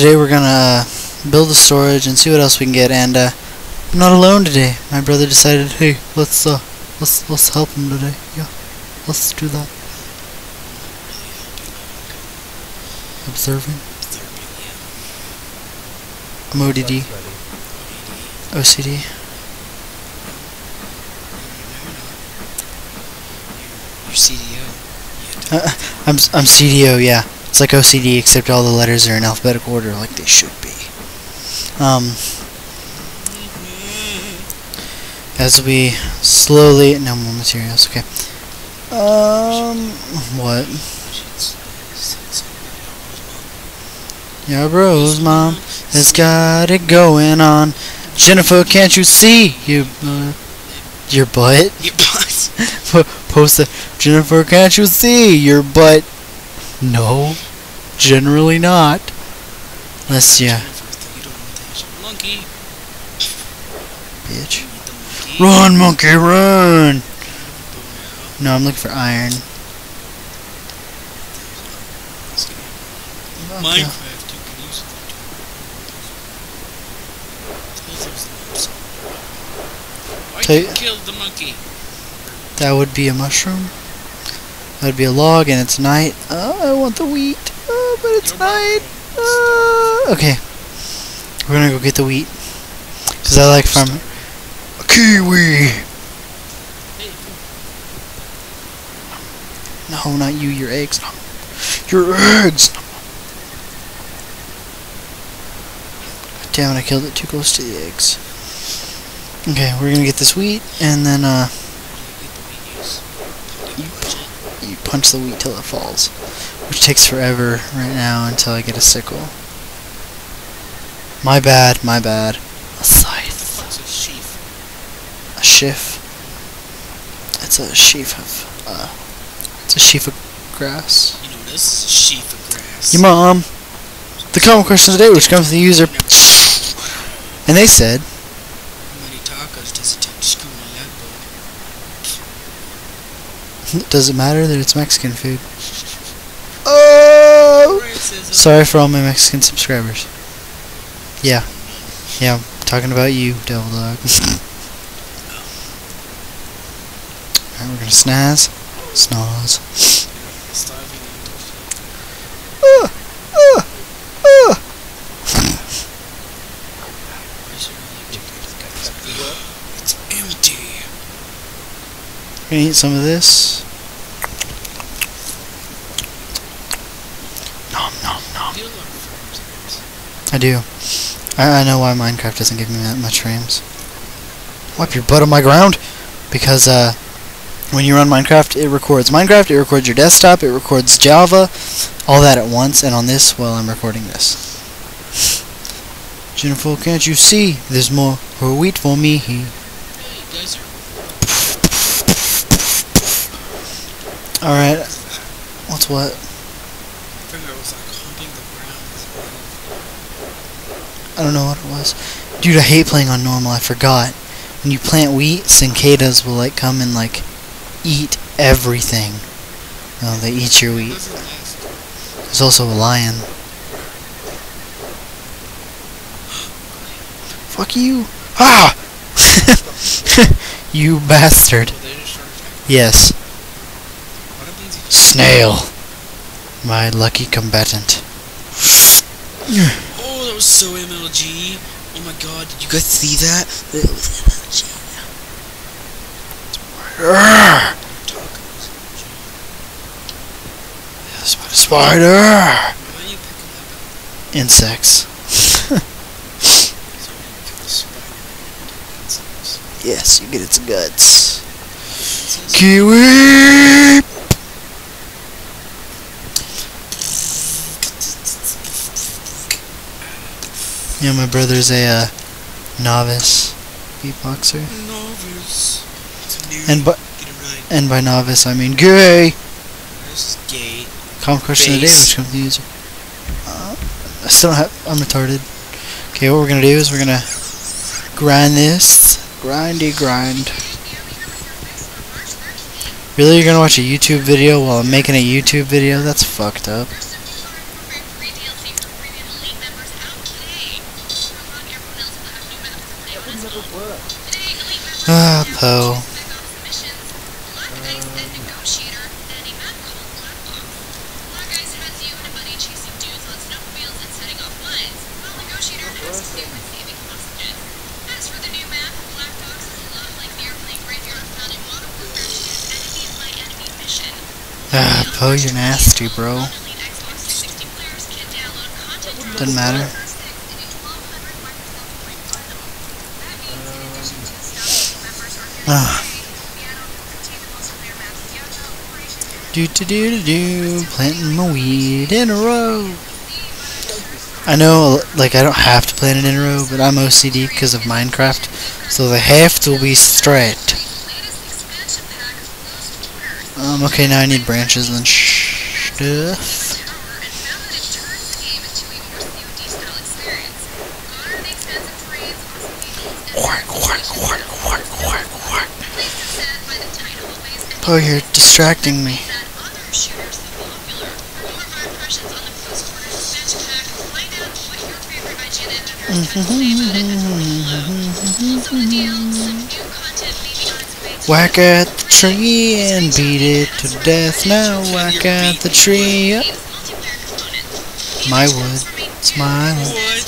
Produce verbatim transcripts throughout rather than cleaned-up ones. today we're gonna build the storage and see what else we can get. And uh, I'm not alone today. My brother decided, hey, let's uh, let's let's help him today. Yeah, let's do that. Observing. I'm O D D. O C D. You're C D O. Uh, I'm I'm C D O. Yeah. It's like O C D, except all the letters are in alphabetical order, like they should be. Um, as we slowly... No more materials, okay. Um, what? Your bro's mom has got it going on. Jennifer, can't you see? Your butt. Your butt? Your butt. Post that. Jennifer, can't you see? Your butt. No, generally not. Unless yeah. Monkey. Bitch. Run, monkey, run! No, I'm looking for iron. Minecraft, you can use it. Why you killed the monkey? That would be a mushroom. That'd be a log, and it's night. Oh, I want the wheat. Oh, but it's night. Oh. Okay. We're gonna go get the wheat. Because I like farming. A kiwi! No, not you, your eggs. No. Your eggs! Damn it, I killed it too close to the eggs. Okay, we're gonna get this wheat, and then, uh... you punch the wheat till it falls, which takes forever right now until I get a sickle. My bad, my bad. A scythe. What's a sheaf? A sheaf. It's a sheaf of, uh, it's a sheaf of grass. You know this? Sheaf of grass. Your mom! The common question today, which comes from the user... And they said... How many tacos does it take to school in that book? Does it matter that it's Mexican food? Oh! Sorry for all my Mexican subscribers. Yeah. Yeah, I'm talking about you, devil dog. Alright, we're gonna snaz. Snaz. Uh, uh, uh. It's empty. I'm gonna eat some of this. I do. I, I know why Minecraft doesn't give me that much frames. Wipe your butt on my ground! Because, uh, when you run Minecraft, it records Minecraft, it records your desktop, it records Java, all that at once, and on this, well, I'm recording this. Jennifer, can't you see? There's more wheat for me. Hey, guys are... Alright. What's what? I don't know what it was. Dude, I hate playing on normal, I forgot. When you plant wheat, cicadas will like come and like eat everything. Oh, they eat your wheat. There's also a lion. Fuck you! Ah! You bastard. Yes. Snail. My lucky combatant. So M L G, oh my god, did you guys see that? It was M L G. Spider! Spider! Insects. Yes, you get its guts. Kiwi! Yeah, my brother's a uh, novice beatboxer. Novice. And by right. and by novice I mean gay. This is gay. Common question of the day, which comes to the user. Uh, I still don't have. I'm retarded. Okay, what we're gonna do is we're gonna grind this, grindy grind. Really, you're gonna watch a YouTube video while I'm making a YouTube video? That's fucked up. Ah, Poe. Ah, Poe, you're nasty, bro. Doesn't matter. Ah. Do do do do do. Planting my weed in a row. I know, like, I don't have to plant it in a row, but I'm O C D because of Minecraft, so they have to be straight. Um. Okay, now I need branches and stuff. Oh, you're distracting me. Whack at the tree and beat it to death. Now whack at the tree. Up. My wood, it's my wood.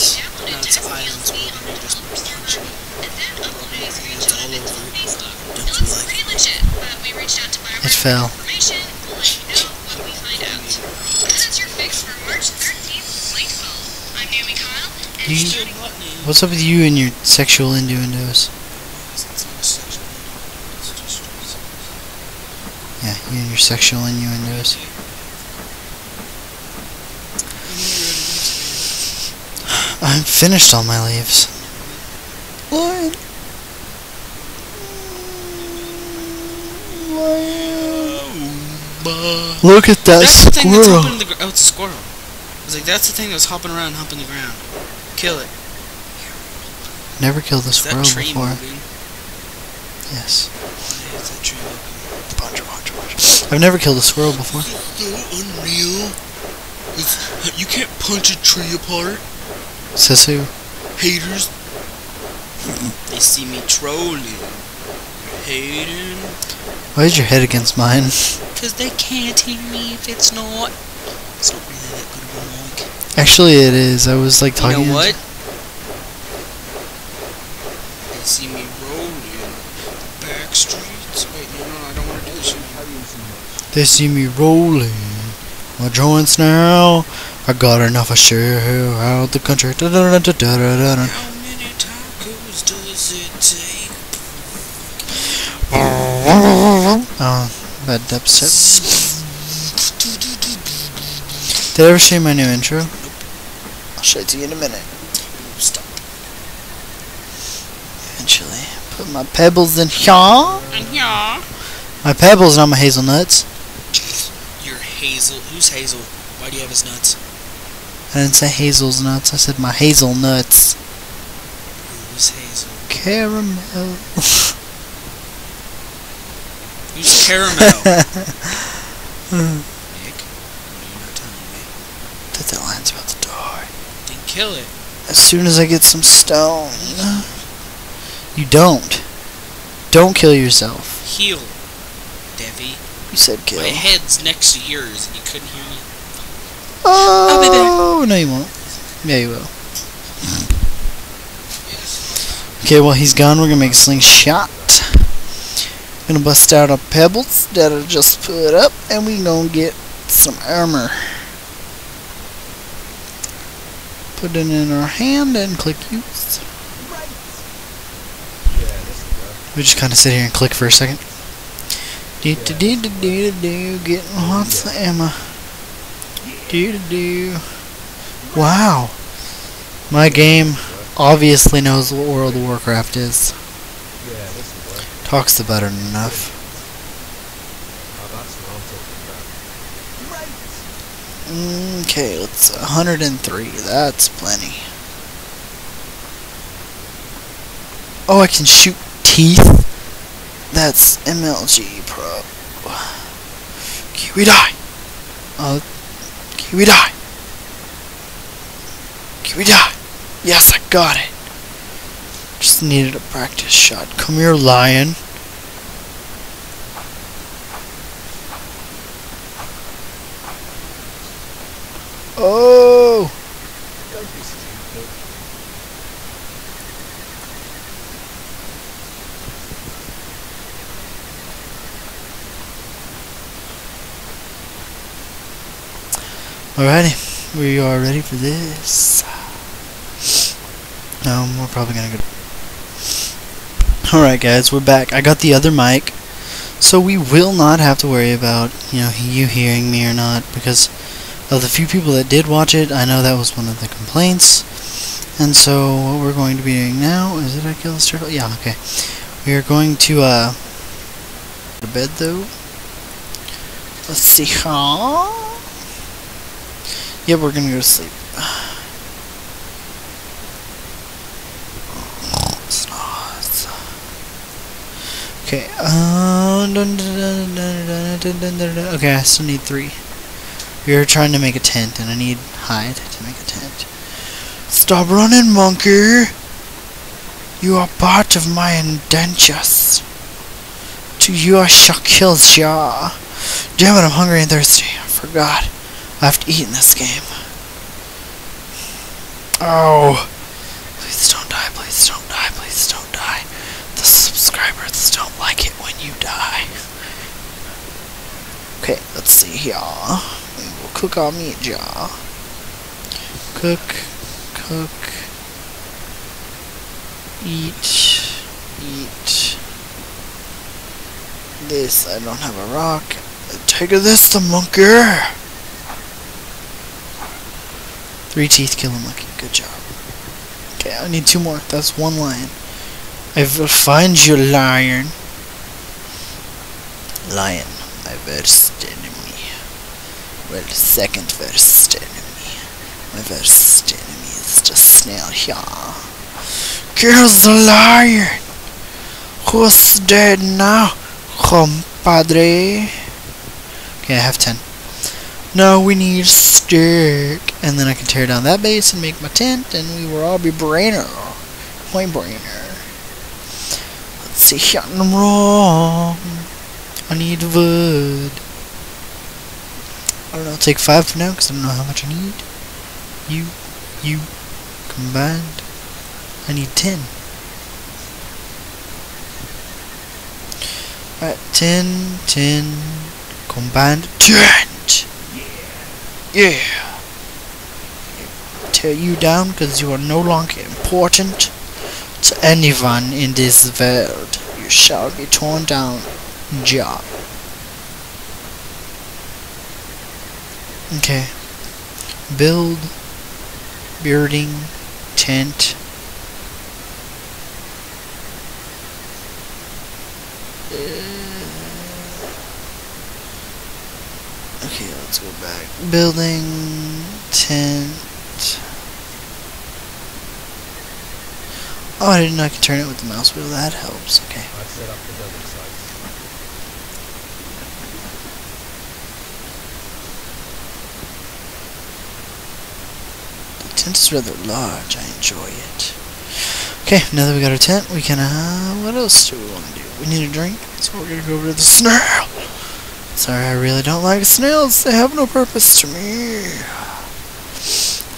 Fell. You, what's up with you and your sexual innuendos? Yeah, you and your sexual innuendos. I've finished all my leaves. What? Look at that that's squirrel! The thing that's the oh, it's a squirrel. I was like, that's the thing that was hopping around, humping the ground. Kill it. Never killed a squirrel that tree before. Moving? Yes. Why is that tree moving? Bunch, bunch, bunch. I've never killed a squirrel before. It's unreal. It's, you can't punch a tree apart. Says who? Haters. They see me trolling. Hating. Why is your head against mine? Because they can't hear me if it's not. It's not really that good of a mic. Actually, it is. I was like talking. You know what? They see me rolling back streets. Wait, no, no, I don't want to do this. They see me rolling my joints now. I got enough. I share out the country. Da -da -da -da -da -da -da -da. How many tacos does it take? Oh. That depth set. Did I ever show you my new intro? Nope. I'll show it to you in a minute. Stop. Eventually. Put my pebbles in here. In here. My pebbles, not my hazelnuts. Your hazel. Who's hazel? Why do you have his nuts? I didn't say hazel's nuts. I said my hazelnuts. Who's hazel? Caramel. Who's caramel? Nick, you're not telling me. That the lion's about to die. Then kill it. As soon as I get some stone. You don't. Don't kill yourself. Heal, Debbie. You said kill. My head's next to yours and you couldn't hear me. Oh, I'll be back. No you won't. Yeah, you will. Okay, well he's gone. We're going to make a slingshot. Gonna bust out our pebbles that I just put up, and we gonna get some armor. Put it in our hand and click use. Right. Yeah, we just kind of sit here and click for a second. Do do do do do do. Getting lots of ammo. Do do do. Wow, my game obviously knows what World of Warcraft is. Talks about it enough. Okay, let's one hundred and three. That's plenty. Oh, I can shoot teeth. That's M L G Pro. Kiwi die. Uh, Kiwi die. Kiwi die. Yes, I got it. Just needed a practice shot. Come here, lion. Oh! Alrighty, we are ready for this. Um, we're probably gonna go. Alright guys, we're back. I got the other mic, so we will not have to worry about, you know, you hearing me or not, because of the few people that did watch it, I know that was one of the complaints. And so what we're going to be doing now is, did I kill this turtle? Yeah, okay. We are going to uh go to bed though. Let's see. Huh? Yep, we're gonna go to sleep. Okay, uh, okay, I still need three. We are trying to make a tent, and I need hide to make a tent. Stop running, monkey! You are part of my indentures. To you I shall kill ya. Damn it, I'm hungry and thirsty. I forgot. I have to eat in this game. Oh. Please don't die, please don't die, please don't die. The subscribers don't like it when you die. Okay, let's see here. We will cook our meat jar. Cook, cook, eat, eat. This, I don't have a rock. Take this, the monkey. Three teeth kill a monkey. Good job. Okay, I need two more. That's one lion. I will find you, lion. Lion, my worst enemy. Well, second worst enemy. My worst enemy is the snail here. Kill the lion! Who's dead now, compadre? Okay, I have ten. Now we need stick. And then I can tear down that base and make my tent, and we will all be brainer. My brainer. See, here I'm wrong. I need wood. I don't know, I'll take five for now because I don't know how much I need. You, you, combined. I need ten. Alright, ten, ten, combined, ten! Yeah! I tear you down because you are no longer important. To anyone in this world, you shall be torn down, ja. Okay. Build, building, tent. Okay, let's go back. Building, tent. Oh, I didn't know I could turn it with the mouse wheel. That helps. Okay. I set up the building size. The tent is rather large. I enjoy it. Okay, now that we got our tent, we can, uh, what else do we want to do? We need a drink, so we're going to go over to the snail. Sorry, I really don't like snails. They have no purpose to me.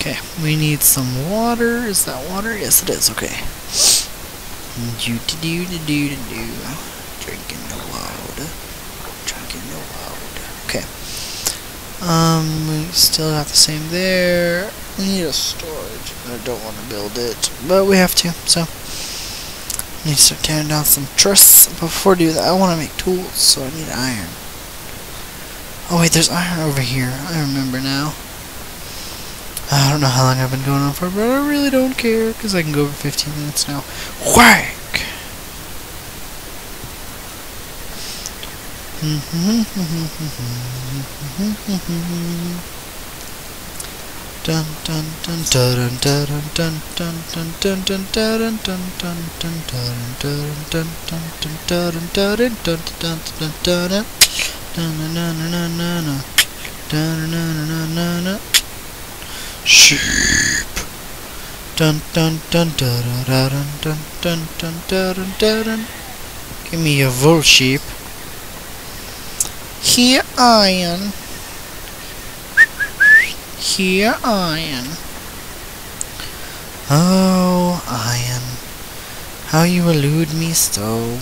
Okay, we need some water. Is that water? Yes, it is. Okay. Do to do to do to do. Drinking the loud. Drinking the loud. Okay. Um, we still have the same there. We need a storage. I don't want to build it, but we have to. So, I need to start tearing down some truss. Before I do that, I want to make tools, so I need iron. Oh wait, there's iron over here. I remember now. I don't know how long I've been going on for, but I really don't care, because I can go over fifteen minutes now. Whack! Dun dun dun dun dun dun dun dun dun dun dun dun dun dun dun dun dun sheep. Dun dun dun dun dun dun dun dun dun dun. Give me a warship. Here iron. Here iron. Oh iron, how you elude me so.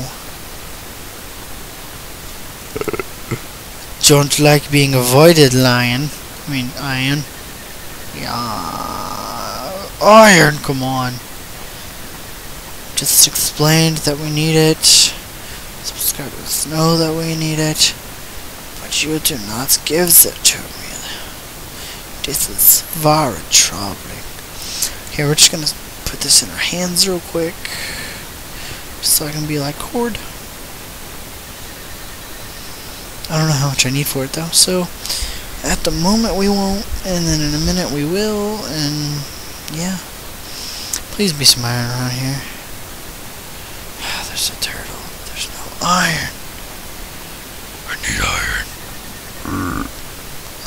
Don't like being avoided, lion. I mean iron. Yeah. Iron, come on. Just explained that we need it. Subscribers know that we need it. But you do not give it to me. This is very troubling. Okay, we're just gonna put this in our hands real quick. So I can be like, hoard. I don't know how much I need for it though, so at the moment we won't, and then in a minute we will, and yeah. Please be some iron around here. Ah, there's a turtle. There's no iron. I need iron.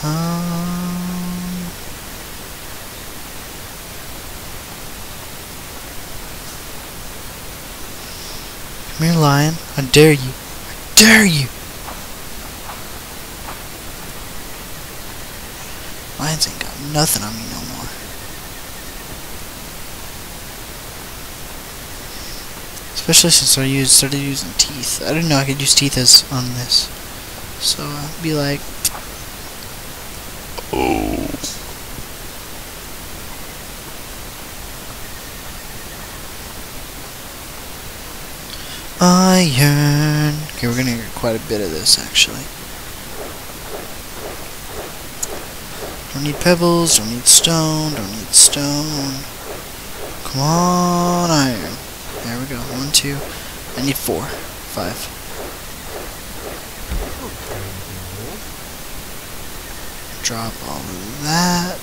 Um. Come here, lion. I dare you. I dare you. Lions ain't got nothing on me no more. Especially since I used, started using teeth. I didn't know I could use teeth as on this. So I'd be like, oh. Iron. Okay, we're gonna hear quite a bit of this actually. Don't need pebbles, don't need stone, don't need stone. Come on, iron. There we go. One, two. I need four. Five. Drop all of that.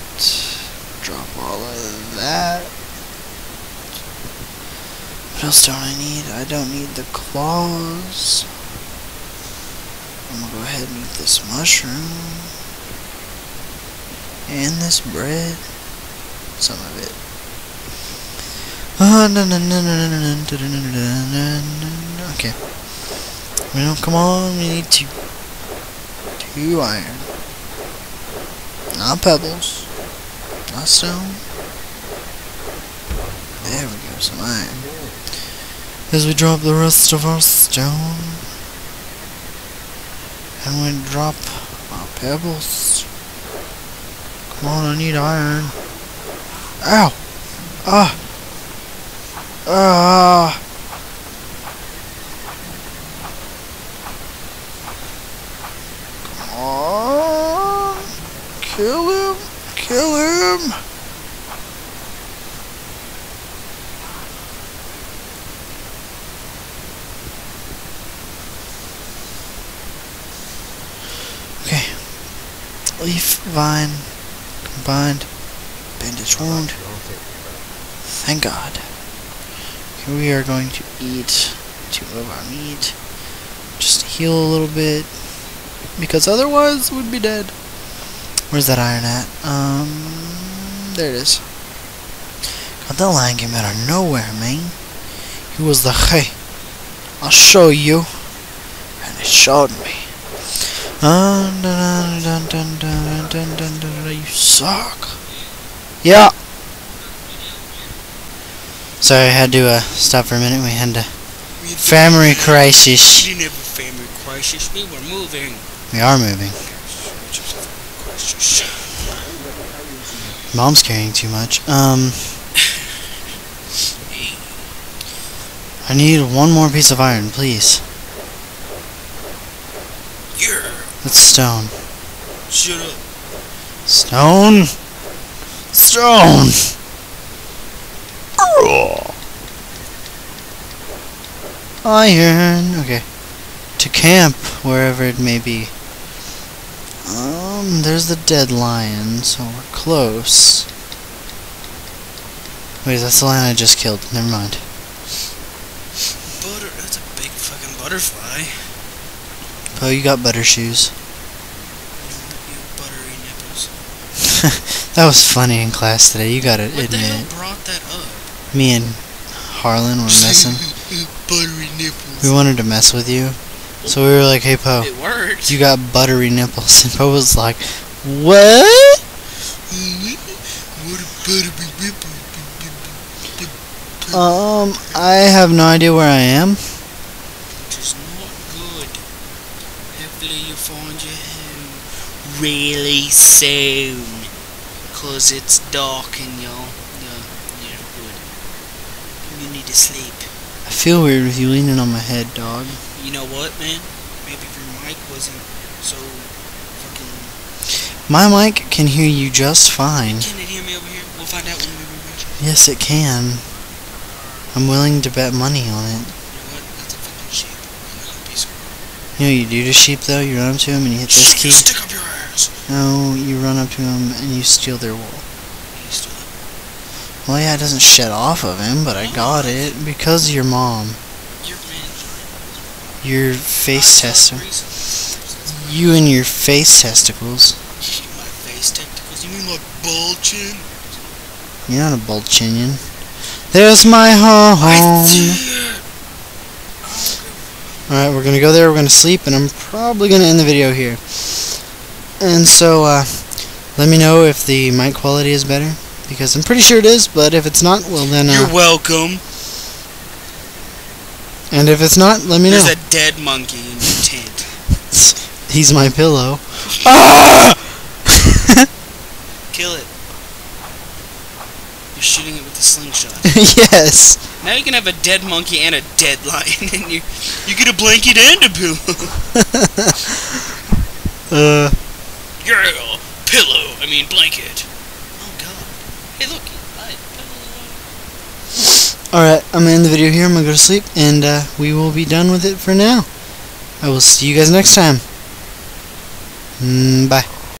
Drop all of that. What else don't I need? I don't need the claws. I'm gonna go ahead and eat this mushroom. And this bread. Some of it. Okay. Well, come on, we need two. Two iron. Not pebbles. Not stone. There we go, some iron. As we drop the rest of our stone. And we drop our pebbles. Come on, I need iron. Ow! Ah! Ah! Come on! Kill him! Kill him! Okay. Leaf, vine, combined, bandage wound. Thank God. We are going to eat two of our meat, just to heal a little bit, because otherwise we'd be dead. Where's that iron at? Um, there it is. God, that lion came out of nowhere, man. He was like, hey, I'll show you, and it showed me. Dun dun dun dun dun dun dun dun. You suck. Yeah. Sorry, I had to uh, stop for a minute. We had a family crisis. We didn't have a family crisis. We were moving. We are moving. Mom's carrying too much. Um, I need one more piece of iron, please. Yeah. That's stone. Shut up. Stone. Stone. Iron. Okay. To camp, wherever it may be. Um, there's the dead lion, so we're close. Wait, that's the lion I just killed. Never mind. Butter. That's a big fucking butterfly. Oh, you got butter shoes. You buttery nipples. That was funny in class today, you gotta admit. What the hell brought that up? Me and Harlan were messing. Buttery nipples. We wanted to mess with you. So we were like, hey Po, it worked. You got buttery nipples. And Po was like, what? What a buttery nipple. Um, I have no idea where I am. Which is not good. Hopefully you find your home really soon. Cause it's dark and y'all, you're, you're good. You need to sleep. I feel weird with you leaning on my head, dog. You know what, man? Maybe if your mic wasn't so fucking... My mic can hear you just fine. Can it hear me over here? We'll find out when we reach it. Yes, it can. I'm willing to bet money on it. You know what? That's a fucking sheep. I'm not a piece of crap. You know what you do to sheep, though? You run up to him and you hit this key. Stick up your ass. No, you run up to him and you steal their wool. You steal their wool? Well, yeah, it doesn't shed off of him, but I got it because of your mom. Your man. Your face testicles. You and your face testicles. My face testicles? You mean my bull chin? You're not a bull chinion. There's my home. Alright, we're gonna go there, we're gonna sleep, and I'm probably gonna end the video here. And so, uh, let me know if the mic quality is better, because I'm pretty sure it is, but if it's not, well then, uh... You're welcome. And if it's not, let me know. There's a dead monkey in your tent. He's my pillow. Ah! Kill it. You're shooting it with a slingshot. Yes. Now you can have a dead monkey and a dead lion, and you, you get a blanket and a pillow. uh... Girl, pillow, I mean blanket. Oh god. Hey look, light pillow. Alright, I'm gonna end the video here, I'm gonna go to sleep, and uh, we will be done with it for now. I will see you guys next time. Mm, bye.